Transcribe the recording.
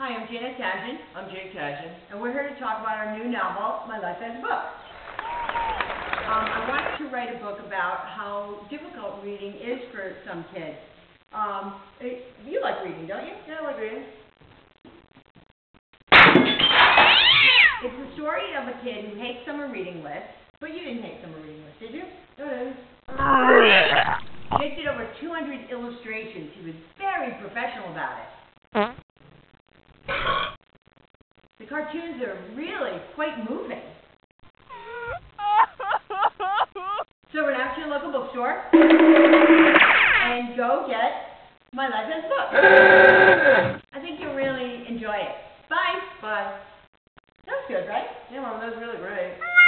Hi, I'm Janet Tashjian. I'm Jake Tashjian. And we're here to talk about our new novel, My Life as a Book. I wanted to write a book about how difficult reading is for some kids. You like reading, don't you? Yeah, I like reading. It's the story of a kid who hates summer reading lists, but you didn't hate summer reading lists, did you? Jake did over 200 illustrations. He was very professional about it. The cartoons are really quite moving. So run out to your local bookstore and go get My Life as a Book. I think you'll really enjoy it. Bye. Bye. That was good, right? Yeah, Mom, that was really great.